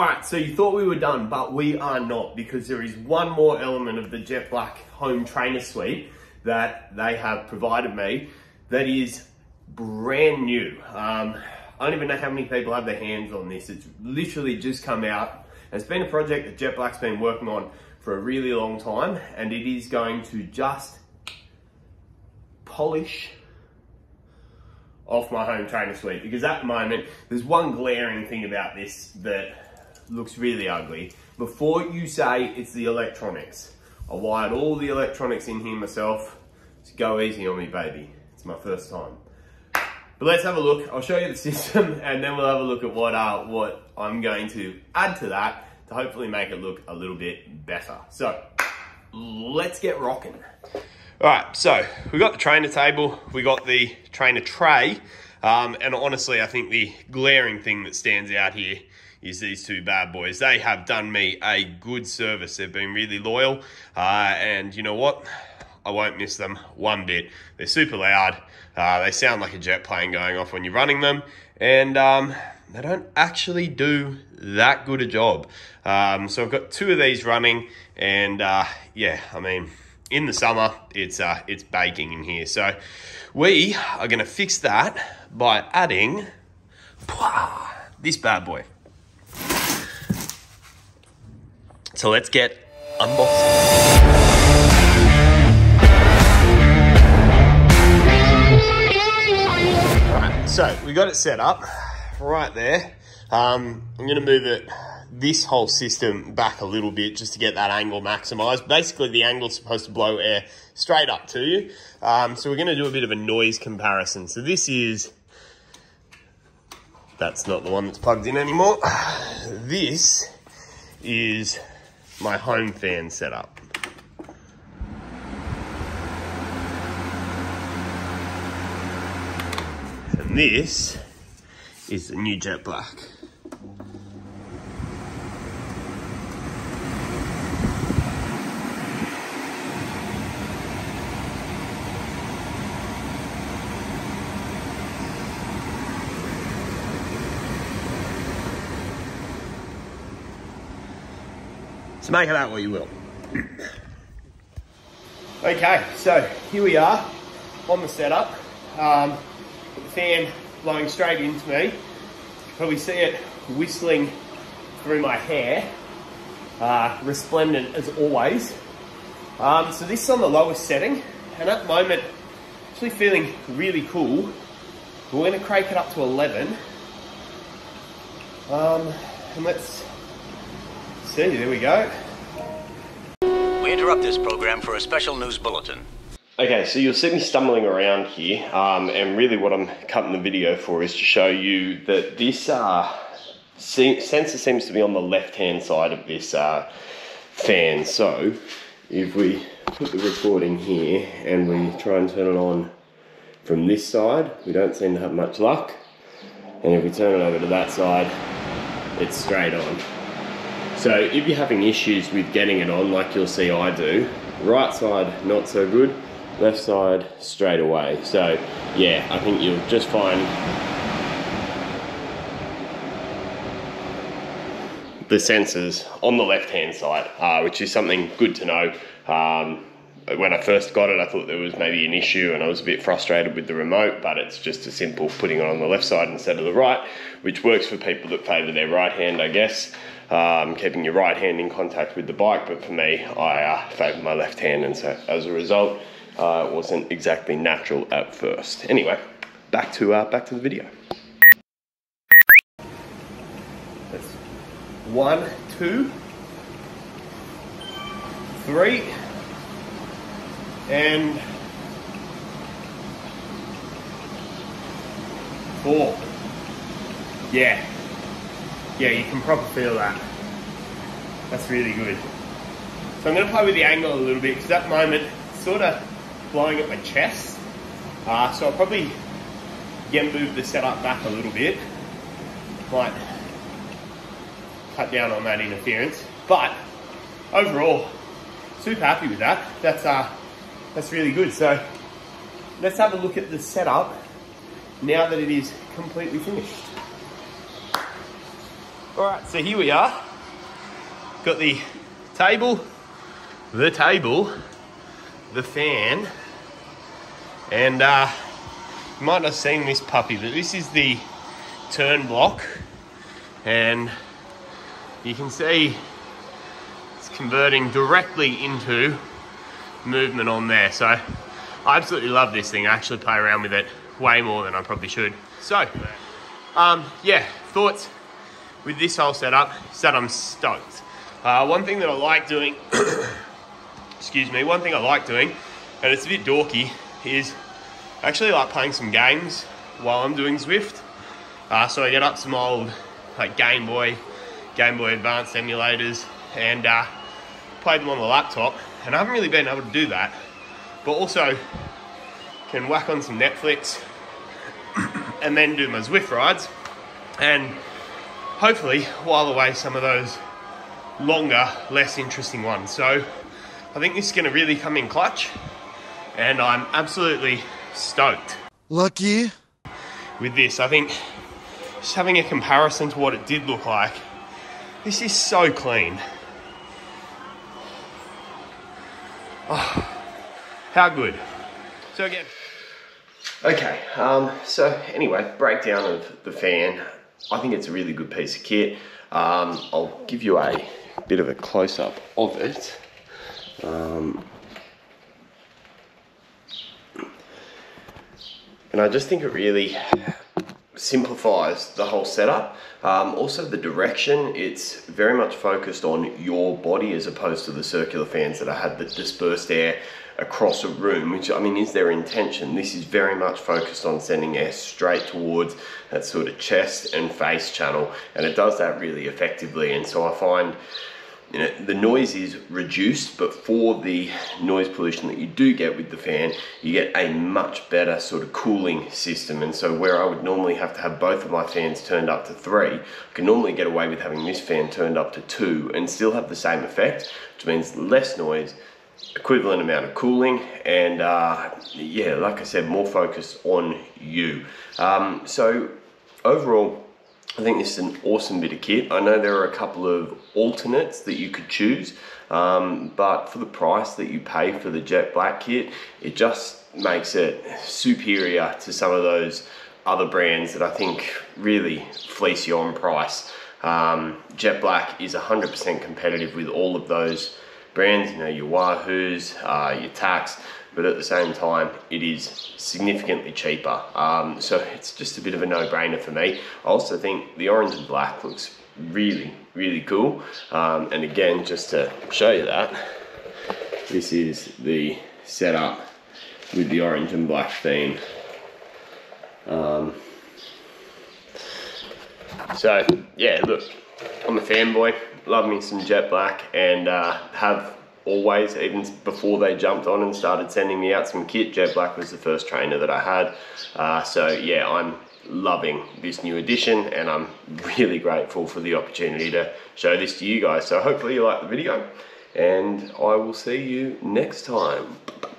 All right, so you thought we were done, but we are not, because there is one more element of the Jet Black home trainer suite that they have provided me that is brand new. I don't even know how many people have their hands on this. It's literally just come out. It's been a project that Jet Black's been working on for a really long time, and it is going to just polish off my home trainer suite, because at the moment, there's one glaring thing about this that looks really ugly. Before you say it's the electronics, I wired all the electronics in here myself. So go easy on me, baby. It's my first time. But let's have a look. I'll show you the system, and then we'll have a look at what I'm going to add to that to hopefully make it look a little bit better. So let's get rocking. All right, so we got the trainer table, we got the trainer tray, and honestly, I think the glaring thing that stands out here is these two bad boys. They have done me a good service. They've been really loyal, and you know what? I won't miss them one bit. They're super loud. They sound like a jet plane going off when you're running them, and they don't actually do that good a job. So I've got two of these running, and yeah, I mean, in the summer, it's baking in here. So we are gonna fix that by adding this bad boy. So let's get unboxed. Right, so we got it set up right there. I'm gonna move it, this whole system, back a little bit just to get that angle maximized. Basically, the angle's supposed to blow air straight up to you. So we're gonna do a bit of a noise comparison. So this is, that's not the one that's plugged in anymore. This is my home fan setup. And this is the new Jet Black. So make it out what you will. Okay, so here we are on the setup. The fan blowing straight into me. You can probably see it whistling through my hair. Resplendent as always. So this is on the lowest setting, and at the moment, actually feeling really cool. We're going to crank it up to 11. And let's see, there we go. We interrupt this program for a special news bulletin. Okay, so you'll see me stumbling around here, and really what I'm cutting the video for is to show you that this sensor seems to be on the left-hand side of this fan. So if we put the record in here and we try and turn it on from this side, we don't seem to have much luck. And if we turn it over to that side, it's straight on. So if you're having issues with getting it on, like you'll see I do, right side, not so good. Left side straight away. So yeah, I think you'll just find the sensors on the left hand side, which is something good to know. When I first got it, I thought there was maybe an issue and I was a bit frustrated with the remote, but it's just as simple putting it on the left side instead of the right, which works for people that favour their right hand, I guess. Keeping your right hand in contact with the bike, but for me, I favour my left hand, and so as a result, it wasn't exactly natural at first. Anyway, back to the video. That's 1, 2, 3. And 4. Yeah. Yeah, you can probably feel that. That's really good. So I'm going to play with the angle a little bit, because at the moment it's sort of blowing at my chest. So I'll probably again move the setup back a little bit. Might cut down on that interference. But overall, super happy with that. That's really good. So let's have a look at the setup now that it is completely finished. All right, so here we are. Got the table, the fan, and you might not have seen this puppy, but this is the turn block, and you can see it's converting directly into movement on there. So I absolutely love this thing. I actually play around with it way more than I probably should. So yeah, thoughts with this whole setup is that I'm stoked. One thing that I like doing, excuse me, one thing I like doing, and it's a bit dorky, is I actually like playing some games while I'm doing Zwift. So I get up some old like Game Boy Advance emulators and play them on the laptop, and I haven't really been able to do that, but also can whack on some Netflix and then do my Zwift rides, and hopefully while away some of those longer, less interesting ones. So I think this is going to really come in clutch, and I'm absolutely stoked. Lucky with this. I think just having a comparison to what it did look like, this is so clean. Oh, how good. So again, okay, so anyway, breakdown of the fan. I think it's a really good piece of kit. I'll give you a bit of a close-up of it. And I just think it really simplifies the whole setup. Also the direction, it's very much focused on your body as opposed to the circular fans that I had that dispersed air across a room, which I mean is their intention. This is very much focused on sending air straight towards that sort of chest and face channel, and it does that really effectively. And so I find, you know, the noise is reduced, but for the noise pollution that you do get with the fan, you get a much better sort of cooling system. And so where I would normally have to have both of my fans turned up to 3, I can normally get away with having this fan turned up to 2 and still have the same effect, which means less noise, equivalent amount of cooling, and yeah, like I said, more focus on you. So overall, I think this is an awesome bit of kit. I know there are a couple of alternates that you could choose, but for the price that you pay for the Jet Black kit, it just makes it superior to some of those other brands that I think really fleece you on price. Jet Black is 100% competitive with all of those brands, you know, your Wahoos, your Tacx, but at the same time, it is significantly cheaper. So it's just a bit of a no-brainer for me. I also think the orange and black looks really, really cool. And again, just to show you that, this is the setup with the orange and black theme. So yeah, look, I'm a fanboy, love me some Jet Black, and have always, even before they jumped on and started sending me out some kit, Jet Black was the first trainer that I had. So yeah, I'm loving this new edition, and I'm really grateful for the opportunity to show this to you guys. So hopefully you like the video, and I will see you next time.